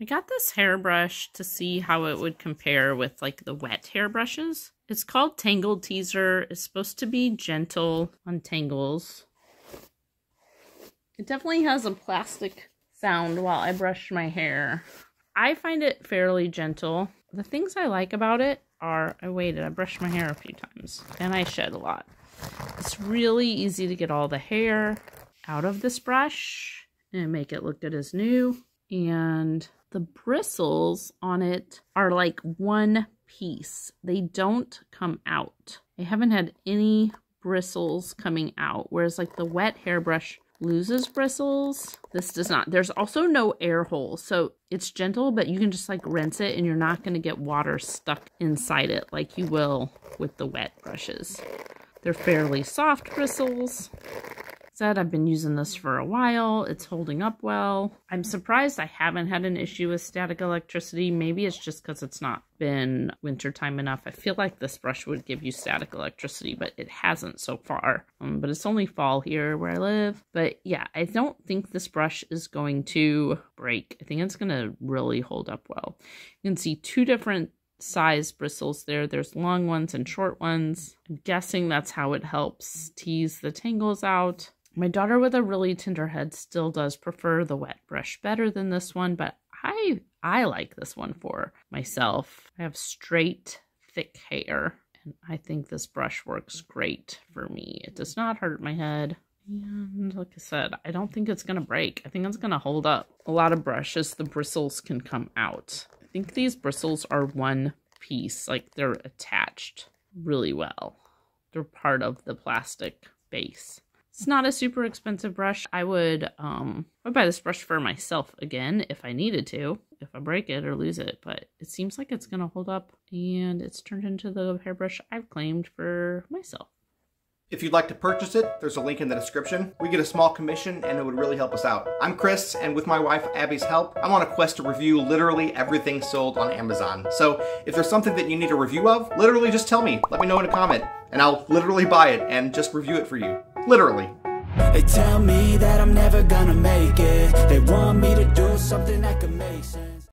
I got this hairbrush to see how it would compare with like the wet hairbrushes. It's called Tangle Teezer. It's supposed to be gentle on tangles. It definitely has a plastic sound while I brush my hair. I find it fairly gentle. The things I like about it are, I brushed my hair a few times and I shed a lot. It's really easy to get all the hair out of this brush and make it look good as new. And the bristles on it are like one piece. They don't come out. I haven't had any bristles coming out, whereas like the wet hairbrush loses bristles. This does not. There's also no air hole, so it's gentle, but you can just like rinse it and you're not going to get water stuck inside it like you will with the wet brushes. They're fairly soft bristles. Said I've been using this for a while. It's holding up well. I'm surprised I haven't had an issue with static electricity. Maybe it's just because it's not been wintertime enough. I feel like this brush would give you static electricity, but it hasn't so far. But it's only fall here where I live. But yeah, I don't think this brush is going to break. I think it's going to really hold up well. You can see two different size bristles there. There's long ones and short ones. I'm guessing that's how it helps tease the tangles out. My daughter with a really tender head still does prefer the wet brush better than this one, but I like this one for myself. I have straight, thick hair, and I think this brush works great for me. It does not hurt my head. And like I said, I don't think it's going to break. I think it's going to hold up. A lot of brushes, the bristles can come out. I think these bristles are one piece, like they're attached really well. They're part of the plastic base. It's not a super expensive brush. I would buy this brush for myself again if I needed to, if I break it or lose it, but it seems like it's going to hold up, and it's turned into the hairbrush I've claimed for myself. If you'd like to purchase it, there's a link in the description. We get a small commission and it would really help us out. I'm Chris, and with my wife Abby's help, I'm on a quest to review literally everything sold on Amazon. So if there's something that you need a review of, literally just tell me, let me know in a comment, and I'll literally buy it and just review it for you. Literally. They tell me that I'm never gonna make it. They want me to do something that can make sense.